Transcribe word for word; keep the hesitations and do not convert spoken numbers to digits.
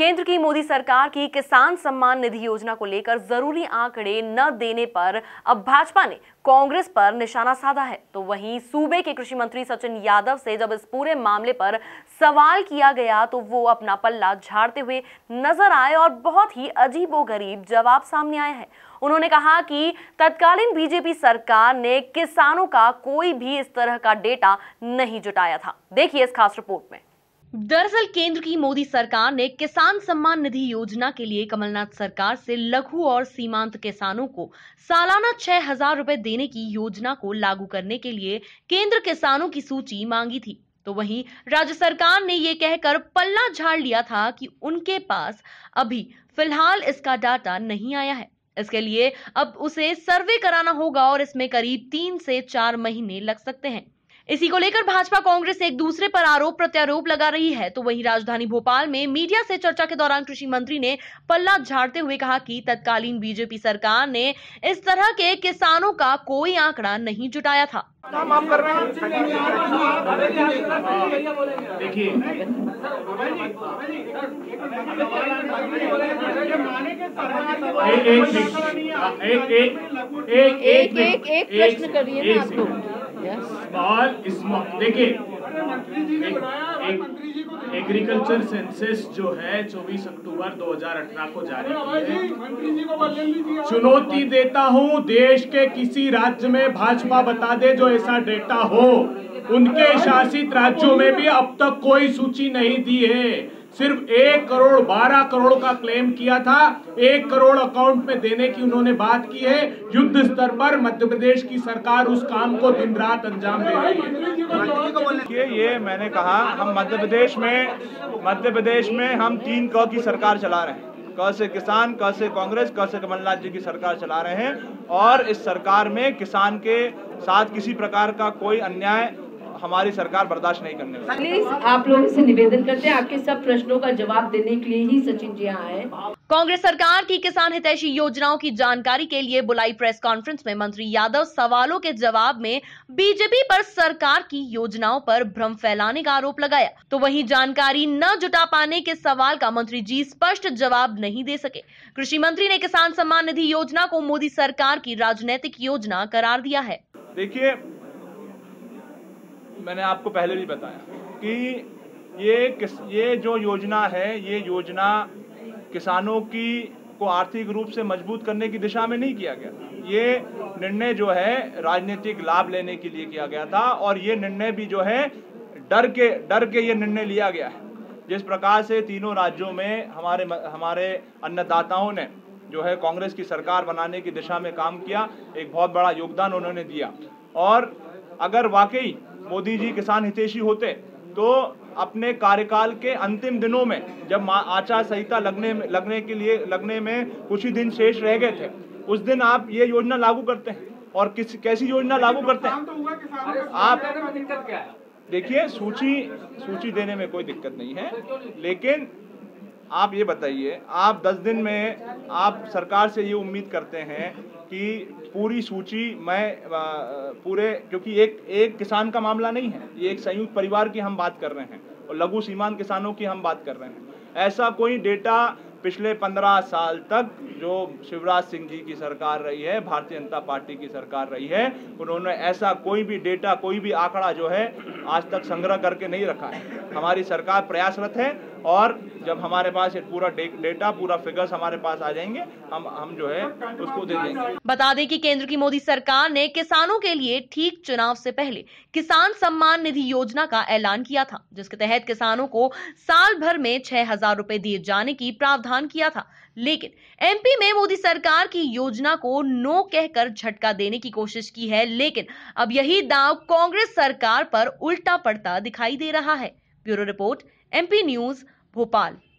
केंद्र की मोदी सरकार की किसान सम्मान निधि योजना को लेकर जरूरी आंकड़े न देने पर अब भाजपा ने कांग्रेस पर निशाना साधा है। तो वहीं सूबे के कृषि मंत्री सचिन यादव से जब इस पूरे मामले पर सवाल किया गया तो वो अपना पल्ला झाड़ते हुए नजर आए और बहुत ही अजीबोगरीब जवाब सामने आया है। उन्होंने कहा कि तत्कालीन बीजेपी सरकार ने किसानों का कोई भी इस तरह का डेटा नहीं जुटाया था। देखिए इस खास रिपोर्ट में। दरअसल केंद्र की मोदी सरकार ने किसान सम्मान निधि योजना के लिए कमलनाथ सरकार से लघु और सीमांत किसानों को सालाना छह हजार रुपए देने की योजना को लागू करने के लिए केंद्र किसानों की सूची मांगी थी। तो वहीं राज्य सरकार ने ये कहकर पल्ला झाड़ लिया था कि उनके पास अभी फिलहाल इसका डाटा नहीं आया है, इसके लिए अब उसे सर्वे कराना होगा और इसमें करीब तीन से चार महीने लग सकते हैं। इसी को लेकर भाजपा कांग्रेस एक दूसरे पर आरोप प्रत्यारोप लगा रही है। तो वहीं राजधानी भोपाल में मीडिया से चर्चा के दौरान कृषि मंत्री ने पल्ला झाड़ते हुए कहा कि तत्कालीन बीजेपी सरकार ने इस तरह के किसानों का कोई आंकड़ा नहीं जुटाया था। देखिए एक एक एक एक प्रश्न करिए ना आपको। देखिए एग्रीकल्चर सेंसस जो है चौबीस अक्टूबर दो हजार अठारह को जारी है। चुनौती देता हूं देश के किसी राज्य में भाजपा बता दे जो ऐसा डेटा हो। उनके शासित राज्यों में भी अब तक कोई सूची नहीं दी है। सिर्फ एक करोड़ बारह करोड़ का क्लेम किया था, एक करोड़ अकाउंट में देने की उन्होंने बात की है। युद्ध स्तर पर मध्य प्रदेश की सरकार उस काम को दिन रात अंजाम दे रही है। ये मैंने कहा हम मध्य प्रदेश में मध्य प्रदेश में हम तीन क की सरकार चला रहे हैं। क से किसान, क से कांग्रेस, क से कमलनाथ जी की सरकार चला रहे हैं और इस सरकार में किसान के साथ किसी प्रकार का कोई अन्याय हमारी सरकार बर्दाश्त नहीं करने वाली। प्लीज आप लोगों से निवेदन करते हैं, आपके सब प्रश्नों का जवाब देने के लिए ही सचिन जी आए हैं। कांग्रेस सरकार की किसान हितैषी योजनाओं की जानकारी के लिए बुलाई प्रेस कॉन्फ्रेंस में मंत्री यादव सवालों के जवाब में बीजेपी पर सरकार की योजनाओं पर भ्रम फैलाने का आरोप लगाया। तो वहीं जानकारी न जुटा पाने के सवाल का मंत्री जी स्पष्ट जवाब नहीं दे सके। कृषि मंत्री ने किसान सम्मान निधि योजना को मोदी सरकार की राजनीतिक योजना करार दिया है। देखिए मैंने आपको पहले भी बताया कि ये किस ये जो योजना है ये योजना किसानों की को आर्थिक रूप से मजबूत करने की दिशा में नहीं किया गया। ये निर्णय जो है राजनीतिक लाभ लेने के लिए किया गया था और ये निर्णय भी जो है डर के डर के ये निर्णय लिया गया है। जिस प्रकार से तीनों राज्यों में हमारे हमारे अन्नदाताओं ने जो है कांग्रेस की सरकार बनाने की दिशा में काम किया, एक बहुत बड़ा योगदान उन्होंने दिया। और अगर वाकई मोदी जी किसान हितैषी होते तो अपने कार्यकाल के अंतिम दिनों में जब आचार संहिता लगने में लगने के लिए लगने में कुछ ही दिन शेष रह गए थे, उस दिन आप ये योजना लागू करते हैं। और किस कैसी योजना लागू करते हैं आप? देखिए सूची सूची देने में कोई दिक्कत नहीं है, लेकिन आप ये बताइए आप दस दिन में आप सरकार से ये उम्मीद करते हैं कि पूरी सूची मैं पूरे, क्योंकि एक एक किसान का मामला नहीं है, ये एक संयुक्त परिवार की हम बात कर रहे हैं और लघु सीमांत किसानों की हम बात कर रहे हैं। ऐसा कोई डेटा पिछले पंद्रह साल तक जो शिवराज सिंह जी की सरकार रही है, भारतीय जनता पार्टी की सरकार रही है, उन्होंने ऐसा कोई भी डेटा कोई भी आंकड़ा जो है आज तक संग्रह करके नहीं रखा है। हमारी सरकार प्रयासरत है और जब हमारे पास ये पूरा डेटा पूरा फिगर्स हमारे पास आ जाएंगे हम हम जो है उसको दे देंगे। बता दें कि केंद्र की मोदी सरकार ने किसानों के लिए ठीक चुनाव से पहले किसान सम्मान निधि योजना का ऐलान किया था, जिसके तहत किसानों को साल भर में छह हजार रुपए दिए जाने की प्रावधान किया था। लेकिन एमपी में मोदी सरकार की योजना को नो कहकर झटका देने की कोशिश की है, लेकिन अब यही दांव कांग्रेस सरकार पर उल्टा पड़ता दिखाई दे रहा है। Bureau report MP news Bhopal.